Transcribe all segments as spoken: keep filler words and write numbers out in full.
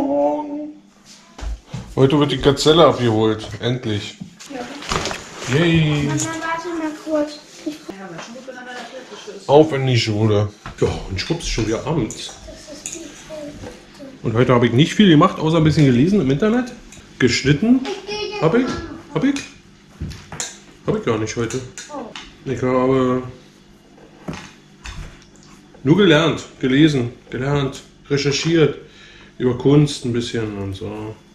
Morgen. Heute wird die Gazelle abgeholt. Endlich. Ja. Yay. Mama, warte mal kurz. Auf in die Schule. Ja, und schwupps, schon wieder abends. Und heute habe ich nicht viel gemacht, außer ein bisschen gelesen im Internet. Geschnitten. Habe ich? Habe ich? Habe ich gar nicht heute. Ich habe nur gelernt, gelesen, gelernt, recherchiert. Über Kunst ein bisschen und so.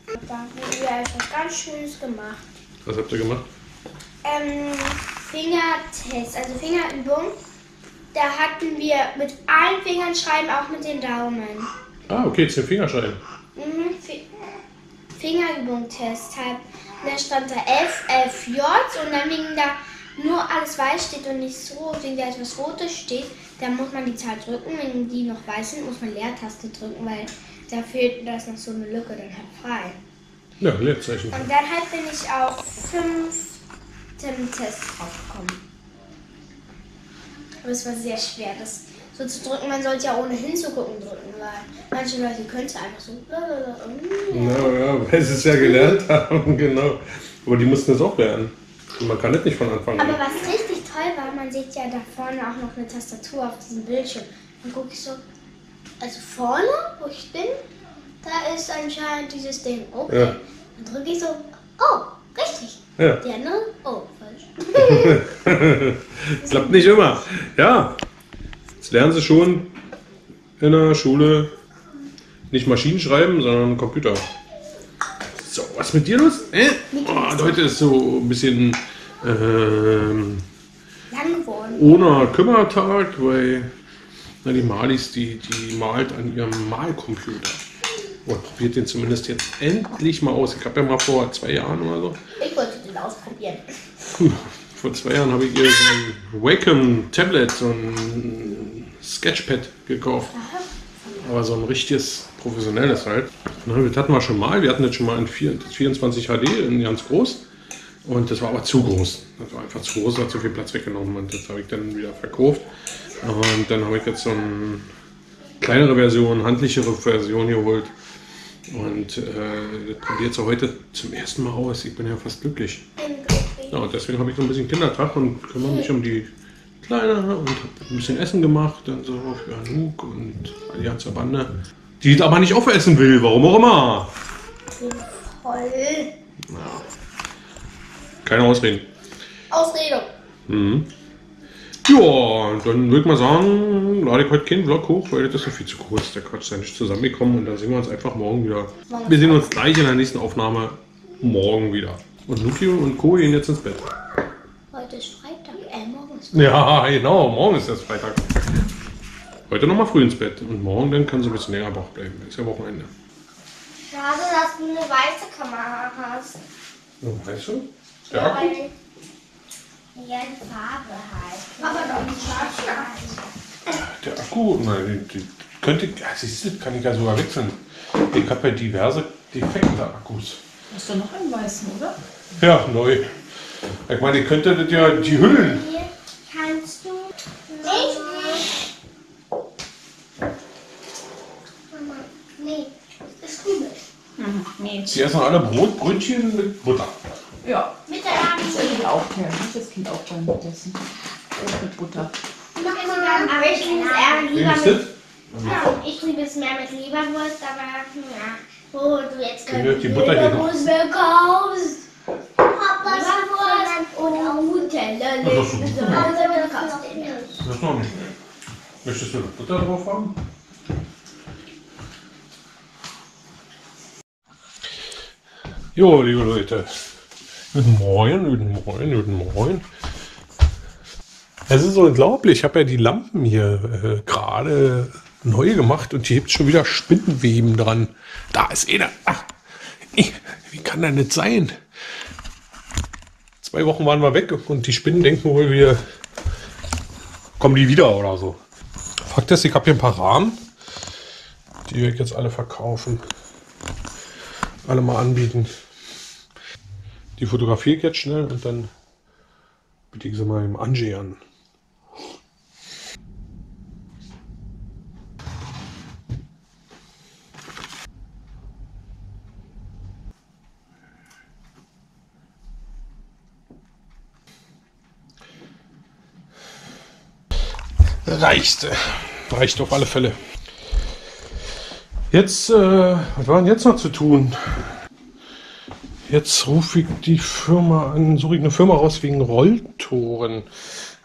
Da haben wir etwas ganz Schönes gemacht. Was habt ihr gemacht? Ähm, Fingertest, also Fingerübung. Da hatten wir mit allen Fingern schreiben, auch mit den Daumen. Ah, okay, zehn Finger schreiben. Mhm, Fingerübung-Test halt. Und da stand da F, F, J und dann wegen da nur alles weiß steht und nichts rot. Wenn da etwas Rotes steht, dann muss man die Zahl drücken. Wenn die noch weiß sind, muss man Leertaste drücken, weil da fehlt da ist noch so eine Lücke dann halt frei. Ja, Leerzeichen. Und dann halt bin ich auf fünften Test draufgekommen. Aber es war sehr schwer, das so zu drücken. Man sollte ja ohnehin zu gucken drücken, weil manche Leute könnten einfach so. Ja, ja, weil sie es ja gelernt haben, genau. Aber die mussten das auch lernen. Und man kann das nicht von Anfang an. Aber was richtig toll war, man sieht ja da vorne auch noch eine Tastatur auf diesem Bildschirm. Dann gucke ich so. Also vorne, wo ich bin, da ist anscheinend dieses Ding. Okay. Ja. Dann drücke ich so, oh, richtig. Ja. Die andere, oh, falsch. Klappt nicht immer. Ja. Jetzt lernen sie schon in der Schule nicht Maschinen schreiben, sondern Computer. So, was ist mit dir los? Äh? Oh, heute ist so ein bisschen ähm, lang geworden. Ohne Kümmertag, weil. Na, die Malis, die, die malt an ihrem Malcomputer. Und probiert den zumindest jetzt endlich mal aus. Ich habe ja mal vor zwei Jahren oder so. Ich wollte den ausprobieren. Vor zwei Jahren habe ich ihr so ein Wacom Tablet, so ein Sketchpad gekauft. Aber so ein richtiges professionelles halt. Na, das hatten wir schon mal. Wir hatten das schon mal in vierundzwanzig H D, in ganz groß. Und das war aber zu groß. Das war einfach zu groß, das hat so viel Platz weggenommen. Und das habe ich dann wieder verkauft. Und dann habe ich jetzt so eine kleinere Version, handlichere Version geholt. Und äh, das probiert sie heute zum ersten Mal aus. Ich bin ja fast glücklich. Ja, und deswegen habe ich so ein bisschen Kindertag und kümmere mich um die Kleine und habe ein bisschen Essen gemacht. Dann so für Anouk und die ganze Bande. Die es aber nicht aufessen will, warum auch immer. Voll. Ja. Keine Ausreden. Ausrede. Mhm. Ja, dann würde ich mal sagen, lade ich heute keinen Vlog hoch, weil das ist ja viel zu kurz. Der Quatsch ist ja nicht zusammengekommen und dann sehen wir uns einfach morgen wieder. Wir sehen uns gleich in der nächsten Aufnahme morgen wieder. Und Luki und Co. gehen jetzt ins Bett. Heute ist Freitag, äh, morgen ist Freitag. Ja, genau, morgen ist erst Freitag. Heute nochmal früh ins Bett und morgen dann kann sie ein bisschen länger wach bleiben. Ist ja Wochenende. Schade, dass du eine weiße Kamera hast. Eine weiße? Ja. Ja, die Farbe halt. Aber doch nicht schwarz. Der Akku, nein, die, die könnte, ja, siehst du, kann ich ja sogar wechseln. Ich habe ja diverse defekte Akkus. Hast du noch einen weißen, oder? Ja, neu. Ich meine, ihr könntet das ja die Hüllen. Kannst du nicht? Mama, nee, das ist Rübe. Mhm, nee. Sie essen alle Brot, Brötchen mit Butter. Ja. Mit der Hand. Auch her. Ich das Kind auch beim Essen. Mit Butter. Ich mach immer mal, aber ich liebe es eher lieber mit. Ja, ich liebe es mehr mit Leberwurst, aber ja. Oh, du jetzt kannst du die Leberwurst verkaufst. Papas Wurst und auch Nutella. Das ist noch nicht. Möchtest du noch Butter drauf haben? Jo, liebe Leute. Guten Morgen, guten Morgen, guten Morgen. Es ist unglaublich, ich habe ja die Lampen hier äh, gerade neu gemacht und hier gibt es schon wieder Spinnenweben dran. Da ist einer. Ach, ich, wie kann das nicht sein? Zwei Wochen waren wir weg und die Spinnen denken wohl, wir kommen die wieder oder so. Fakt ist, ich habe hier ein paar Rahmen, die wir jetzt alle verkaufen, alle mal anbieten. Die fotografiere ich jetzt schnell und dann biete ich sie mal im Angie an. reicht. Reicht auf alle Fälle. Jetzt, äh, was war denn jetzt noch zu tun? Jetzt rufe ich die Firma an, suche ich eine Firma raus wegen Rolltoren.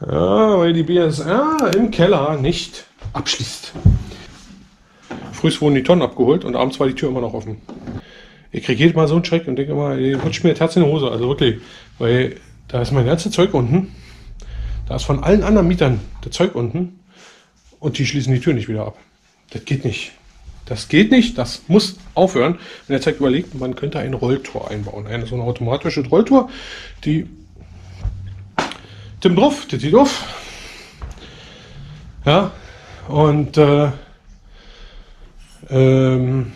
Ja, weil die B S R im Keller nicht abschließt. Frühst wurden die Tonnen abgeholt und abends war die Tür immer noch offen. Ich kriege jedes Mal so einen Schreck und denke immer, ihr rutscht mir das Herz in die Hose, also wirklich. Weil da ist mein ganzes Zeug unten, da ist von allen anderen Mietern das Zeug unten und die schließen die Tür nicht wieder ab. Das geht nicht. Das geht nicht, das muss aufhören. Und jetzt hat überlegt, man könnte ein Rolltor einbauen. Eine so eine automatische Rolltor, die Tim drauf, Titi drauf. Ja, und äh, ähm,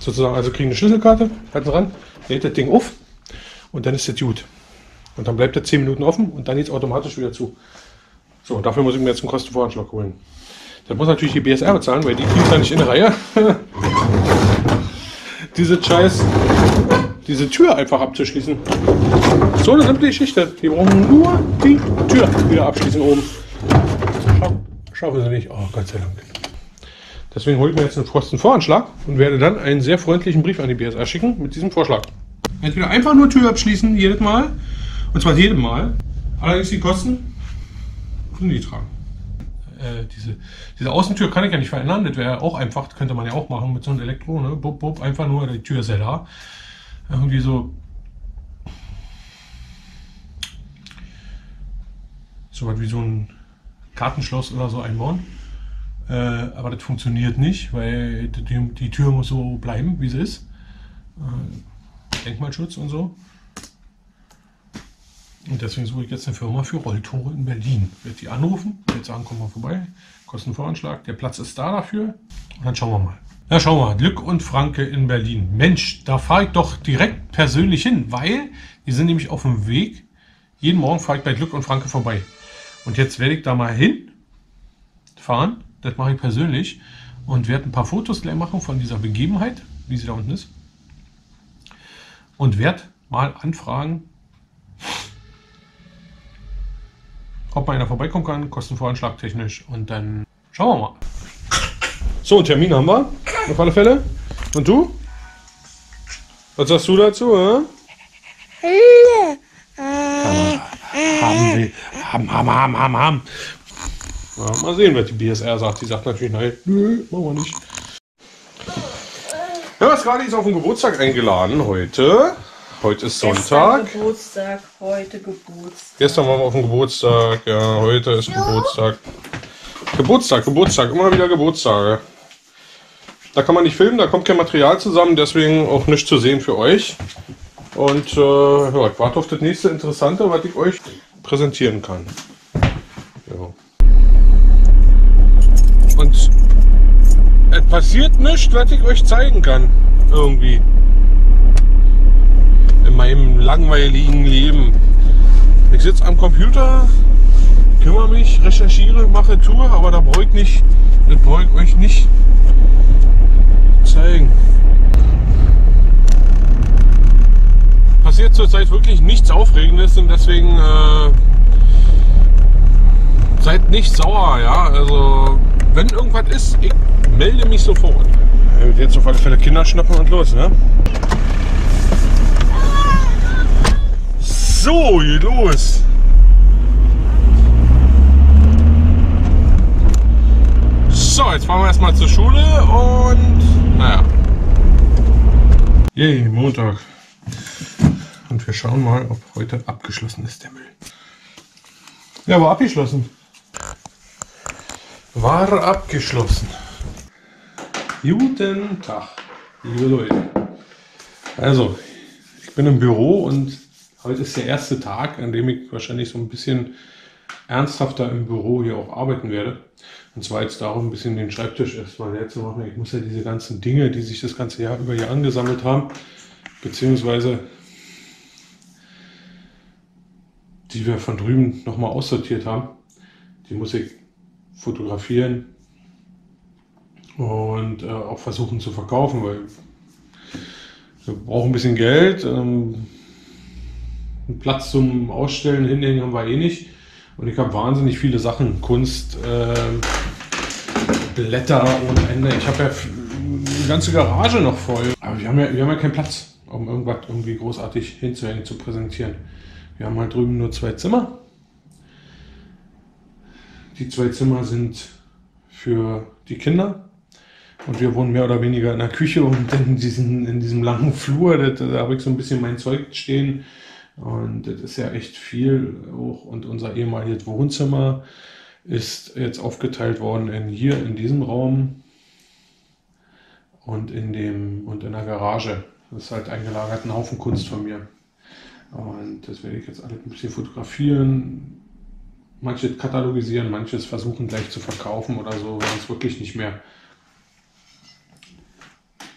sozusagen, also kriegen eine Schlüsselkarte, halten ran, lädt das Ding auf und dann ist das gut. Und dann bleibt das zehn Minuten offen und dann geht es automatisch wieder zu. So, und dafür muss ich mir jetzt einen Kostenvoranschlag holen. Das muss natürlich die B S R bezahlen, weil die kriegt da nicht in der Reihe. diese Scheiß, diese Tür einfach abzuschließen. So eine simple Geschichte. Die brauchen nur die Tür wieder abschließen oben. Schaffen sie nicht. Oh, Gott sei Dank. Deswegen hole ich mir jetzt einen Kostenvoranschlag und werde dann einen sehr freundlichen Brief an die B S R schicken mit diesem Vorschlag. Entweder einfach nur Tür abschließen, jedes Mal. Und zwar jedem Mal. Allerdings die Kosten können die tragen. Äh, diese, diese Außentür kann ich ja nicht verändern, das wäre auch einfach, könnte man ja auch machen mit so einem Elektro, ne? Bub, bub, einfach nur die Tür ist ja da. Irgendwie so. So was wie so ein Kartenschloss oder so einbauen. Äh, aber das funktioniert nicht, weil die, die Tür muss so bleiben, wie sie ist. Äh, Denkmalschutz und so. Und deswegen suche ich jetzt eine Firma für Rolltore in Berlin. Ich werde die anrufen, ich werde sagen, komm mal vorbei, Kostenvoranschlag, der Platz ist da dafür. Und dann schauen wir mal. Na, schauen wir mal, Glück und Franke in Berlin. Mensch, da fahre ich doch direkt persönlich hin, weil die sind nämlich auf dem Weg. Jeden Morgen fahre ich bei Glück und Franke vorbei. Und jetzt werde ich da mal hinfahren, das mache ich persönlich. Und werde ein paar Fotos gleich machen von dieser Begebenheit, wie sie da unten ist. Und werde mal anfragen, ob mal einer vorbeikommen kann, Kostenvoranschlag technisch und dann schauen wir mal. So, einen Termin haben wir, auf alle Fälle. Und du? Was sagst du dazu? Äh? Haben, haben, haben, haben, haben, haben. Ja, mal sehen, was die B S R sagt. Die sagt natürlich, nein, nö, machen wir nicht. Ja, was gerade ist auf den Geburtstag eingeladen heute. Heute ist Sonntag. Gestern Geburtstag, heute Geburtstag. Gestern waren wir auf dem Geburtstag, ja, heute ist ja. Geburtstag. Geburtstag, Geburtstag, immer wieder Geburtstage. Da kann man nicht filmen, da kommt kein Material zusammen, deswegen auch nichts zu sehen für euch. Und äh, ja, ich warte auf das nächste Interessante, was ich euch präsentieren kann. Ja. Und es passiert nichts, was ich euch zeigen kann, irgendwie. In meinem langweiligen Leben. Ich sitze am Computer, kümmere mich, recherchiere, mache Tour, aber da brauche ich nicht, das brauche ich euch nicht zeigen. Passiert zurzeit wirklich nichts Aufregendes und deswegen äh, seid nicht sauer, ja. Also wenn irgendwas ist, ich melde mich sofort. Jetzt auf alle Fälle Kinder schnappen und los, ne? So, geht los! So, jetzt fahren wir erstmal zur Schule und naja. Yay, Montag. Und wir schauen mal, ob heute abgeschlossen ist der Müll. Ja, war abgeschlossen. War abgeschlossen. Guten Tag, liebe Leute. Also, ich bin im Büro und heute ist der erste Tag, an dem ich wahrscheinlich so ein bisschen ernsthafter im Büro hier auch arbeiten werde. Und zwar jetzt darum, ein bisschen den Schreibtisch erstmal leer zu machen. Ich muss ja diese ganzen Dinge, die sich das ganze Jahr über hier angesammelt haben, beziehungsweise die wir von drüben nochmal aussortiert haben, die muss ich fotografieren und äh, auch versuchen zu verkaufen, weil wir brauchen ein bisschen Geld. Ähm, Platz zum Ausstellen, Hinhängen haben wir eh nicht. Und ich habe wahnsinnig viele Sachen, Kunst, äh, Blätter ohne Ende. Ich habe ja die ganze Garage noch voll. Aber wir haben ja, wir haben ja keinen Platz, um irgendwas irgendwie großartig hinzuhängen, zu präsentieren. Wir haben halt drüben nur zwei Zimmer. Die zwei Zimmer sind für die Kinder. Und wir wohnen mehr oder weniger in der Küche und in, diesen, in diesem langen Flur, da, da habe ich so ein bisschen mein Zeug stehen. Und das ist ja echt viel auch. Und unser ehemaliges Wohnzimmer ist jetzt aufgeteilt worden in hier, in diesem Raum und in, dem, und in der Garage. Das ist halt eingelagert ein Haufen Kunst von mir. Und das werde ich jetzt alles ein bisschen fotografieren. Manches katalogisieren, manches versuchen gleich zu verkaufen oder so, wenn es wirklich nicht mehr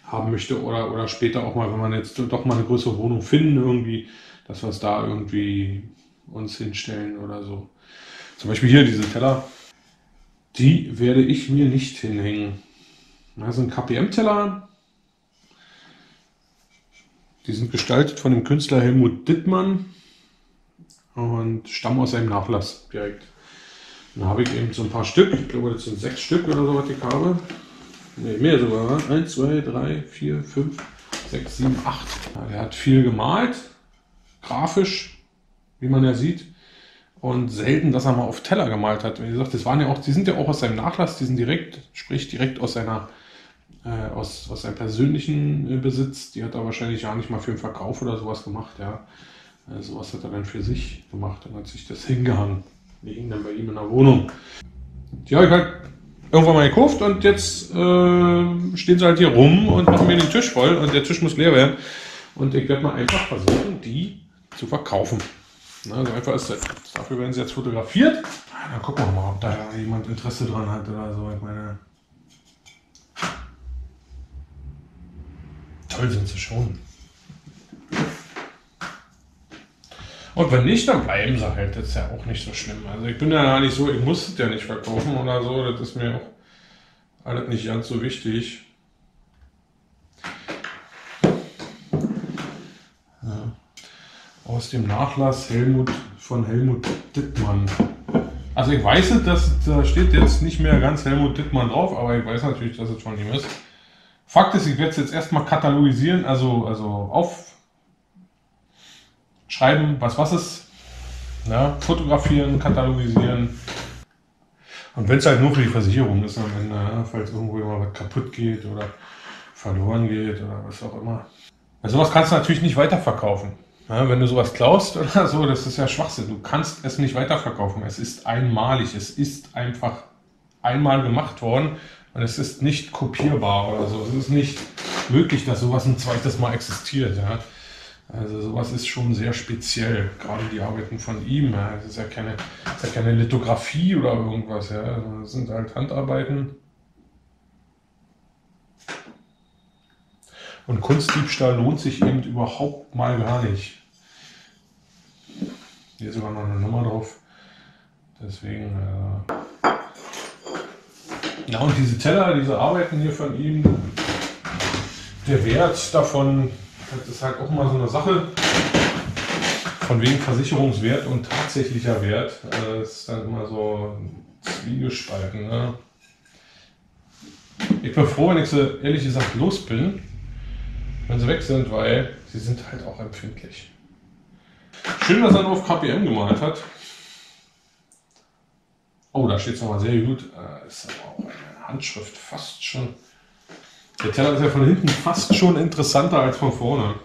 haben möchte, oder, oder später auch mal, wenn man jetzt doch mal eine größere Wohnung finden irgendwie, dass wir es da irgendwie uns hinstellen oder so. Zum Beispiel hier diese Teller, die werde ich mir nicht hinhängen. Das sind K P M-Teller. Die sind gestaltet von dem Künstler Helmut Dittmann und stammen aus seinem Nachlass direkt. Dann habe ich eben so ein paar Stück, ich glaube das sind sechs Stück oder so, was ich habe. Ne, mehr sogar. eins, zwei, drei, vier, fünf, sechs, sieben, acht. Ja, er hat viel gemalt, grafisch, wie man ja sieht. Und selten, dass er mal auf Teller gemalt hat. Wie gesagt, das waren ja auch, die sind ja auch aus seinem Nachlass, die sind direkt, sprich direkt aus, seiner, äh, aus, aus seinem persönlichen äh, Besitz. Die hat er wahrscheinlich ja nicht mal für den Verkauf oder sowas gemacht. Ja. Äh, sowas hat er dann für sich gemacht und hat sich das hingehangen. Die hingen dann bei ihm in der Wohnung. Ja, ich halt irgendwann mal gekauft und jetzt äh, stehen sie halt hier rum und machen mir den Tisch voll und der Tisch muss leer werden. Und ich werde mal einfach versuchen, die zu verkaufen. Na, so einfach ist das. Dafür werden sie jetzt fotografiert. Na, dann gucken wir mal, ob da jemand Interesse dran hat oder so. Ich meine, toll sind sie schon. Und wenn nicht, dann bleiben sie halt. Das ist ja auch nicht so schlimm. Also ich bin ja gar nicht so, ich muss es ja nicht verkaufen oder so. Das ist mir auch alles nicht ganz so wichtig. Ja. Aus dem Nachlass Helmut von Helmut Dittmann. Also ich weiß nicht, dass da steht jetzt nicht mehr ganz Helmut Dittmann drauf, aber ich weiß natürlich, dass es von ihm ist. Fakt ist, ich werde es jetzt erstmal katalogisieren, also, also auf schreiben, was was ist, ja, fotografieren, katalogisieren. Und wenn es halt nur für die Versicherung ist, am Ende, ja, falls irgendwo immer was kaputt geht oder verloren geht oder was auch immer. Weil sowas kannst du natürlich nicht weiterverkaufen. Ja, wenn du sowas klaust oder so, das ist ja Schwachsinn. Du kannst es nicht weiterverkaufen. Es ist einmalig. Es ist einfach einmal gemacht worden und es ist nicht kopierbar oder so. Es ist nicht möglich, dass sowas ein zweites Mal existiert. Ja. Also sowas ist schon sehr speziell, gerade die Arbeiten von ihm. Ja. Das ist ja keine, das ist ja keine Lithografie oder irgendwas. Ja. Das sind halt Handarbeiten. Und Kunstdiebstahl lohnt sich eben überhaupt mal gar nicht. Hier ist sogar noch eine Nummer drauf. Deswegen... Äh ja, und diese Teller, diese Arbeiten hier von ihm, der Wert davon... Das ist halt auch mal so eine Sache, von wegen Versicherungswert und tatsächlicher Wert. Das ist dann immer so Zwiegespalten. Ne? Ich bin froh, wenn ich so ehrlich gesagt los bin, wenn sie weg sind, weil sie sind halt auch empfindlich. Schön, dass er nur auf K P M gemalt hat. Oh, da steht es nochmal sehr gut. Ist aber auch eine Handschrift fast schon. Der Teller ist ja von hinten fast schon interessanter als von vorne.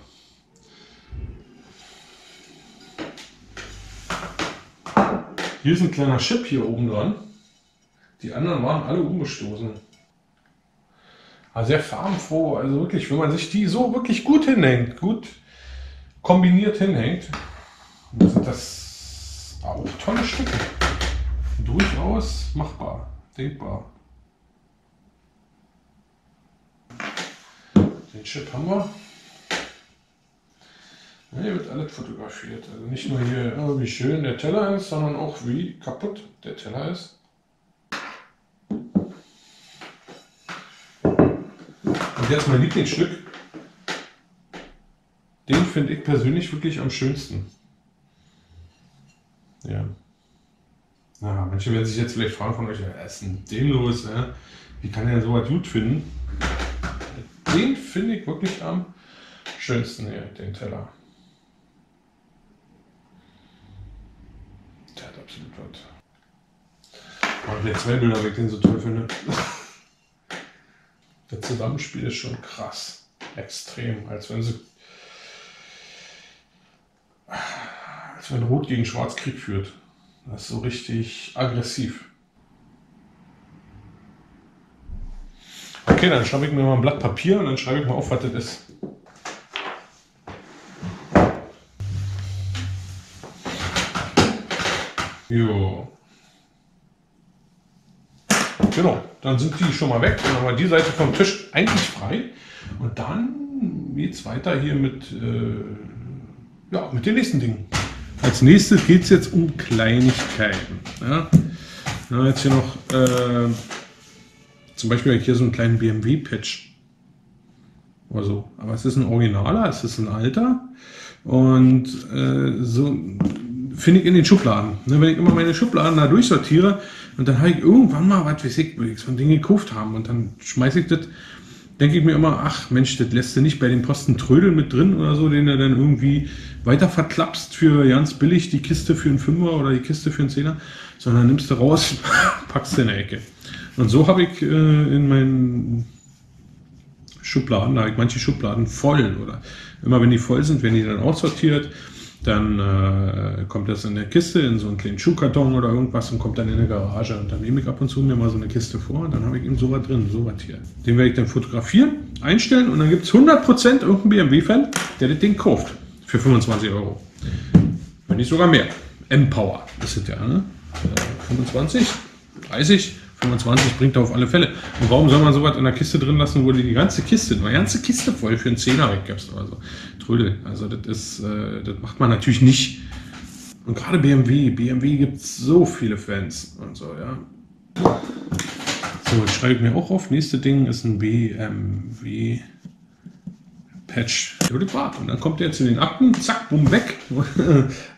Hier ist ein kleiner Chip hier oben dran. Die anderen waren alle umgestoßen. Also sehr farbenfroh, also wirklich, wenn man sich die so wirklich gut hinhängt, gut kombiniert hinhängt, dann sind das auch tolle Stücke. Durchaus machbar, denkbar. Den Chip haben wir. Ja, hier wird alles fotografiert. Also nicht nur hier, oh, wie schön der Teller ist, sondern auch wie kaputt der Teller ist. Und jetzt mein Lieblingsstück. Den finde ich persönlich wirklich am schönsten. Ja. Ja, manche werden sich jetzt vielleicht fragen von euch, er ist denn dem los, ne? Wie kann er sowas gut finden? Den finde ich wirklich am schönsten hier, den Teller. Der hat absolut was. Und jetzt zwei Bilder, weil ich den so toll finde. Das Zusammenspiel ist schon krass. Extrem. Als wenn sie. Als wenn Rot gegen Schwarz Krieg führt. Das ist so richtig aggressiv. Okay, dann schreibe ich mir mal ein Blatt Papier und dann schreibe ich mal auf, was das ist. Jo. Genau, dann sind die schon mal weg. Dann haben wir die Seite vom Tisch eigentlich frei. Und dann geht es weiter hier mit, äh, ja, mit den nächsten Dingen. Als nächstes geht es jetzt um Kleinigkeiten. Ja? Ja, jetzt hier noch äh, zum Beispiel hier so einen kleinen B M W-Patch. Oder so. Aber es ist ein originaler, es ist ein alter. Und äh, so finde ich in den Schubladen. Ne? Wenn ich immer meine Schubladen da durchsortiere und dann habe ich irgendwann mal was, weiß ich, so ein Ding gekauft haben. Und dann schmeiße ich das, denke ich mir immer, ach Mensch, das lässt du nicht bei den Posten Trödel mit drin oder so, den du dann irgendwie weiter verklappst für ganz billig die Kiste für einen Fünfer oder die Kiste für einen Zehner, sondern nimmst du raus, packst du in der Ecke. Und so habe ich äh, in meinen Schubladen, da habe ich manche Schubladen voll oder immer wenn die voll sind, werden die dann aussortiert, dann äh, kommt das in der Kiste, in so einen kleinen Schuhkarton oder irgendwas und kommt dann in der Garage. Und dann nehme ich ab und zu mir mal so eine Kiste vor und dann habe ich eben so was drin, so was hier. Den werde ich dann fotografieren, einstellen und dann gibt es hundert Prozent irgendeinen B M W-Fan, der das Ding kauft für fünfundzwanzig Euro. Wenn nicht sogar mehr. M-Power ist das ja, ne? fünfundzwanzig, dreißig, fünfundzwanzig bringt er auf alle Fälle. Und warum soll man so was in der Kiste drin lassen, wo die, die ganze Kiste, eine ganze Kiste voll für einen Zehner weggibst oder so? Trödel, also das ist, äh, das macht man natürlich nicht. Und gerade B M W, B M W gibt es so viele Fans und so, ja. So, das schreibe ich mir auch auf. Nächste Ding ist ein B M W Patch. Und dann kommt er zu den Akten, zack, bumm, weg.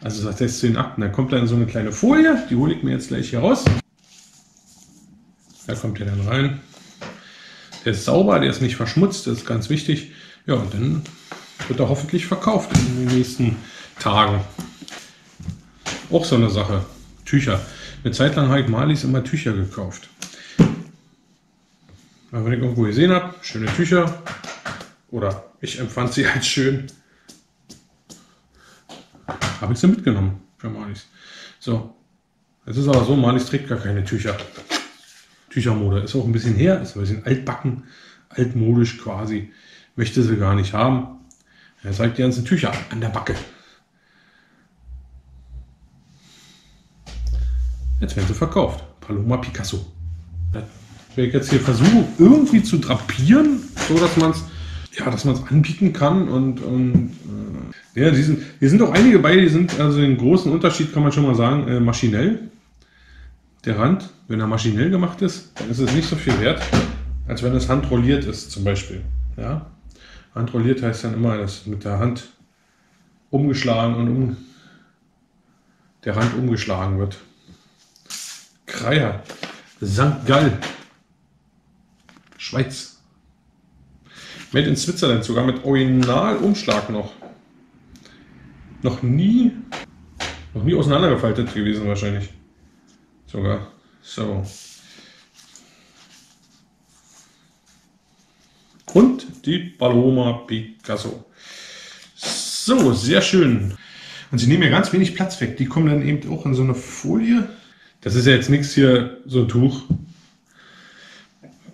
Also das heißt zu den Akten, da kommt dann so eine kleine Folie, die hole ich mir jetzt gleich hier raus. Da kommt der dann rein. Der ist sauber, der ist nicht verschmutzt, das ist ganz wichtig. Ja, und dann wird er hoffentlich verkauft in den nächsten Tagen. Auch so eine Sache. Tücher. Eine Zeit lang habe ich Marlies immer Tücher gekauft. Aber wenn ich irgendwo gesehen habe, schöne Tücher. Oder ich empfand sie als schön. Habe ich sie mitgenommen für Marlies. So. Es ist aber so, Marlies trägt gar keine Tücher. Tüchermode. Ist auch ein bisschen her, ist ein bisschen altbacken, altmodisch quasi. Möchte sie gar nicht haben. Er zeigt die ganzen Tücher an der Backe. Jetzt werden sie verkauft. Paloma Picasso. Das werde ich jetzt hier versuchen, irgendwie zu drapieren, so dass man es ja, dass man es anbieten kann. Und, und äh, ja, die sind, hier sind auch einige bei, die sind, also den großen Unterschied kann man schon mal sagen, äh, maschinell. Der Rand, wenn er maschinell gemacht ist, dann ist es nicht so viel wert, als wenn es handrolliert ist zum Beispiel. Ja? Handrolliert heißt dann immer, dass mit der Hand umgeschlagen und um der Rand umgeschlagen wird. Kreier, Sankt Gall, Schweiz. Made in Switzerland, sogar mit Originalumschlag noch. Noch nie, noch nie auseinandergefaltet gewesen wahrscheinlich. Sogar so. Und die Paloma Picasso. So, sehr schön. Und sie nehmen ja ganz wenig Platz weg. Die kommen dann eben auch in so eine Folie. Das ist ja jetzt nichts hier, so ein Tuch,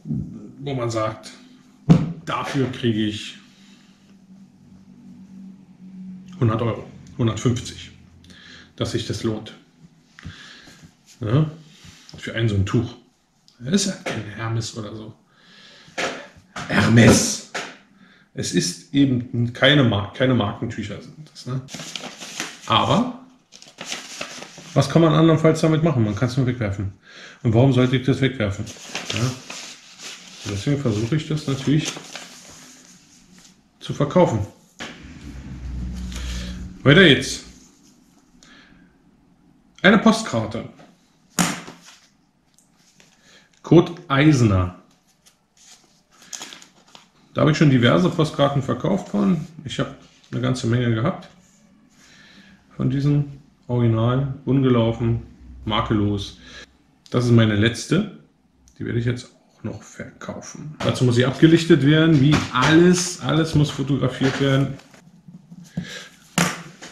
wo man sagt, dafür kriege ich hundert Euro, hundertfünfzig, dass sich das lohnt. Ja, für einen so ein Tuch. Das ist ja kein Hermes oder so. Hermes. Es ist eben keine, Mar keine Markentücher sind das. Ne? Aber was kann man andernfalls damit machen? Man kann es nur wegwerfen. Und warum sollte ich das wegwerfen? Ja? Deswegen versuche ich das natürlich zu verkaufen. Weiter jetzt. Eine Postkarte. Kurt Eisner. Da habe ich schon diverse Postkarten verkauft von. Ich habe eine ganze Menge gehabt von diesen. Original, ungelaufen, makellos. Das ist meine letzte. Die werde ich jetzt auch noch verkaufen. Dazu muss sie abgelichtet werden, wie alles. Alles muss fotografiert werden.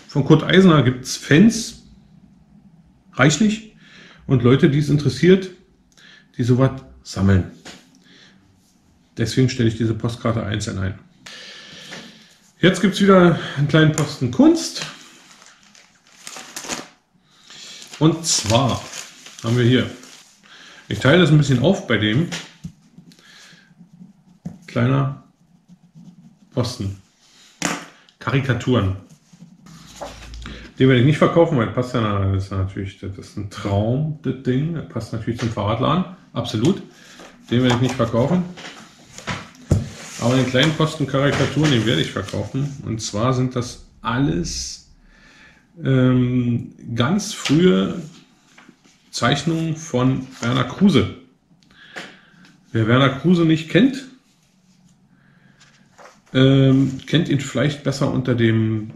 Von Kurt Eisner gibt es Fans. Reichlich. Und Leute, die es interessiert, die sowas sammeln. Deswegen stelle ich diese Postkarte einzeln ein. Jetzt gibt es wieder einen kleinen Posten Kunst. Und zwar haben wir hier, ich teile das ein bisschen auf bei dem, kleiner Posten, Karikaturen. Den werde ich nicht verkaufen, weil passt ja, das ist natürlich, das ist ein Traum, das Ding, das passt natürlich zum Fahrradladen, absolut. Den werde ich nicht verkaufen, aber den kleinen Posten Karikaturen, den werde ich verkaufen. Und zwar sind das alles Ähm, ganz frühe Zeichnungen von Werner Kruse. Wer Werner Kruse nicht kennt, ähm, kennt ihn vielleicht besser unter dem,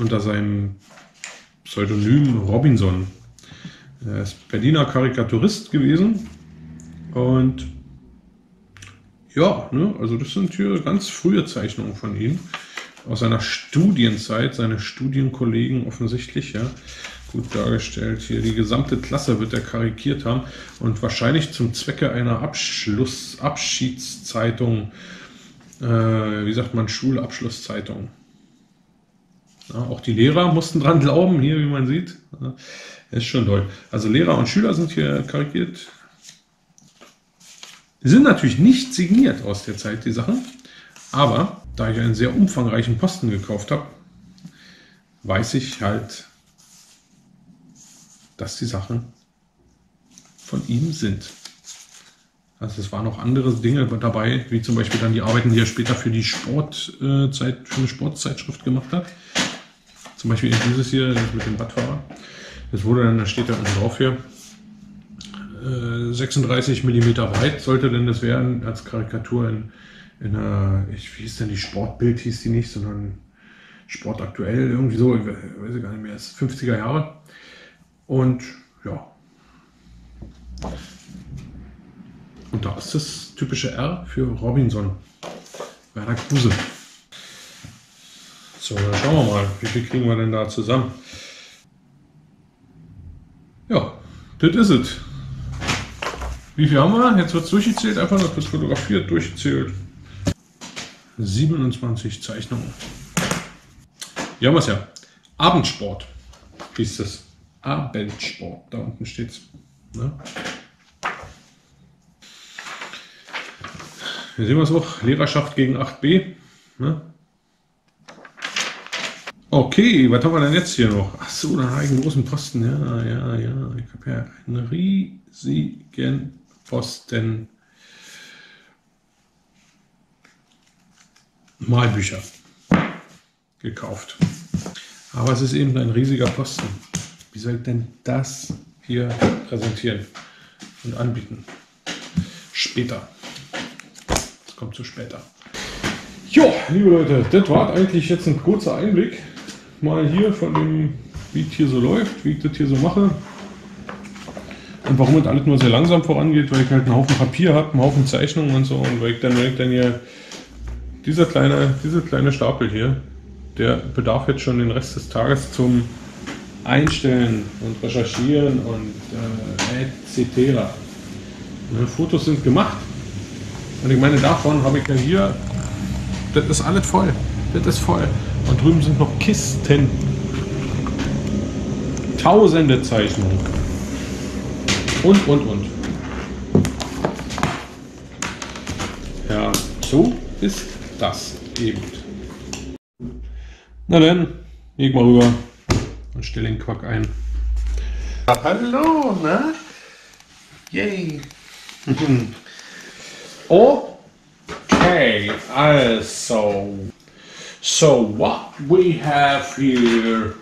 unter seinem Pseudonym Robinson. Er ist Berliner Karikaturist gewesen und ja, ne, also das sind hier ganz frühe Zeichnungen von ihm. Aus seiner Studienzeit, seine Studienkollegen offensichtlich, ja, gut dargestellt. Hier die gesamte Klasse wird er karikiert haben und wahrscheinlich zum Zwecke einer Abschluss, Abschiedszeitung, äh, wie sagt man, Schulabschlusszeitung. Ja, auch die Lehrer mussten dran glauben, hier, wie man sieht. Ja, ist schon toll. Also Lehrer und Schüler sind hier karikiert. Die sind natürlich nicht signiert aus der Zeit, die Sachen, aber da ich einen sehr umfangreichen Posten gekauft habe, weiß ich halt, dass die Sachen von ihm sind. Also es waren auch andere Dinge dabei, wie zum Beispiel dann die Arbeiten, die er später für die Sportzeit, für eine Sportzeitschrift gemacht hat. Zum Beispiel dieses hier mit dem Radfahrer. Das wurde dann, da steht da unten drauf hier, sechsunddreißig Millimeter breit sollte denn das werden als Karikatur in In einer, ich, wie hieß denn die Sportbild, hieß die nicht, sondern Sport aktuell, irgendwie so, ich weiß gar nicht mehr, ist fünfziger Jahre. Und ja. Und da ist das typische R für Robinson. Werner Kruse. So, dann schauen wir mal, wie viel kriegen wir denn da zusammen? Ja, das ist es. Wie viel haben wir? Jetzt wird es durchgezählt, einfach nur kurz fotografiert, durchgezählt. siebenundzwanzig Zeichnungen. Hier haben wir es ja. Abendsport hieß das. Abendsport. Da unten steht es. Ne? Hier sehen wir es auch. Lehrerschaft gegen acht b. Ne? Okay, was haben wir denn jetzt hier noch? Achso, da habe ich einen großen Posten. Ja, ja, ja. Ich habe ja einen riesigen Posten. Malbücher gekauft. Aber es ist eben ein riesiger Posten. Wie soll ich denn das hier präsentieren und anbieten? Später. Das kommt zu später. Jo, liebe Leute, das war eigentlich jetzt ein kurzer Einblick. Mal hier von dem, wie es hier so läuft, wie ich das hier so mache. Und warum das alles nur sehr langsam vorangeht, weil ich halt einen Haufen Papier habe, einen Haufen Zeichnungen und so. Und weil ich dann, weil ich dann hier Dieser kleine, dieser kleine Stapel hier, der bedarf jetzt schon den Rest des Tages zum Einstellen und Recherchieren und äh, et cetera. Ne, Fotos sind gemacht und ich meine, davon habe ich ja hier, das ist alles voll, das ist voll. Und drüben sind noch Kisten, tausende Zeichnungen und, und, und. Ja, so ist das eben. Na dann, leg mal rüber und stell den Quack ein. Hallo, ne? Yay! Okay, also. So, what we have here?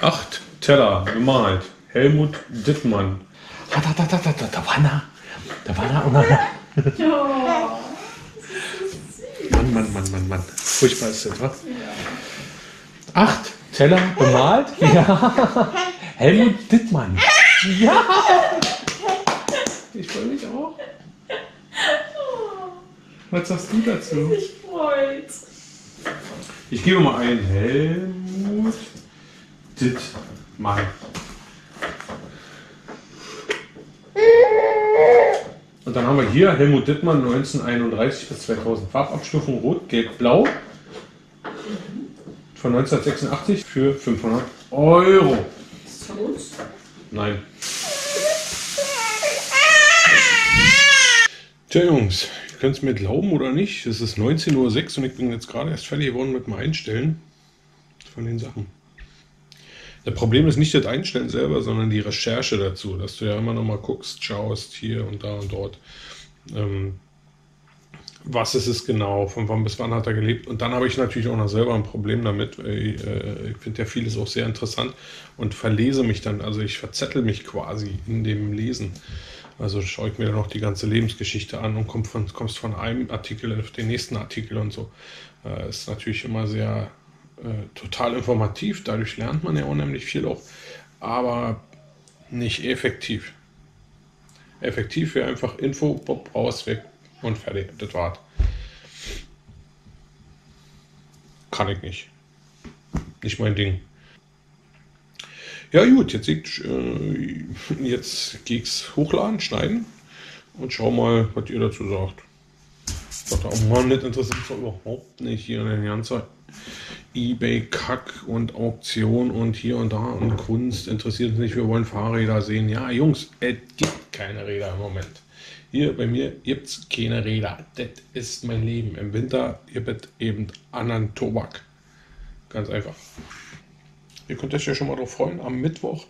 Acht Teller gemalt. Helmut Dittmann. Da, da, da, da, da, da war er. Da war er. Ja. Mann, Mann, Mann, Mann, Mann. Furchtbar ist das, was? Ja. Acht Teller bemalt. Ja. Helmut Dittmann. Ja. Ich freue mich auch. Was sagst du dazu? Ich freut. Ich gebe mal ein Helmut Dittmann. Und dann haben wir hier Helmut Dittmann neunzehnhunderteinunddreißig bis zweitausend, Farbabstufung Rot, Gelb, Blau von neunzehnhundertsechsundachtzig für fünfhundert Euro. Ist das verboten? Nein. Tja Jungs, ihr könnt es mir glauben oder nicht, es ist neunzehn Uhr sechs und ich bin jetzt gerade erst fertig geworden mit dem Einstellen von den Sachen. Das Problem ist nicht das Einstellen selber, sondern die Recherche dazu, dass du ja immer noch mal guckst, schaust hier und da und dort, ähm, was ist es genau, von wann bis wann hat er gelebt. Und dann habe ich natürlich auch noch selber ein Problem damit, weil ich, äh, ich finde ja vieles auch sehr interessant und verlese mich dann, also ich verzettel mich quasi in dem Lesen. Also schaue ich mir dann auch die ganze Lebensgeschichte an und komm von, kommst von einem Artikel auf den nächsten Artikel und so. Äh, ist natürlich immer sehr... total informativ, dadurch lernt man ja unheimlich viel auch, aber nicht effektiv. Effektiv wäre einfach Info, pop, raus, weg und fertig, das war's. Kann ich nicht. Nicht mein Ding. Ja gut, jetzt, äh, jetzt gehe ich's hochladen, schneiden und schau mal, was ihr dazu sagt. Was auch mal nicht interessiert, war überhaupt nicht hier in der ganzen Ebay-Kack und Auktion und hier und da und Kunst interessiert uns nicht, wir wollen Fahrräder sehen. Ja, Jungs, es gibt keine Räder im Moment. Hier bei mir gibt es keine Räder. Das ist mein Leben. Im Winter gibt es eben anderen Tobak. Ganz einfach. Ihr könnt euch ja schon mal drauf freuen. Am Mittwoch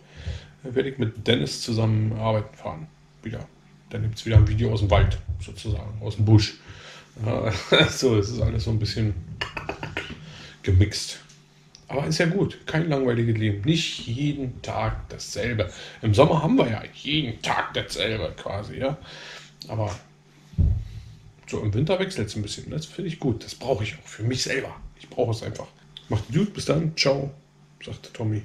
werde ich mit Dennis zusammen arbeiten fahren. Wieder. Dann gibt es wieder ein Video aus dem Wald, sozusagen, aus dem Busch. So, es ist alles so ein bisschen gemixt. Aber ist ja gut, kein langweiliges Leben. Nicht jeden Tag dasselbe. Im Sommer haben wir ja jeden Tag dasselbe quasi, ja. Aber so im Winter wechselt es ein bisschen. Das finde ich gut. Das brauche ich auch für mich selber. Ich brauche es einfach. Macht's gut, bis dann. Ciao, sagte Tommy.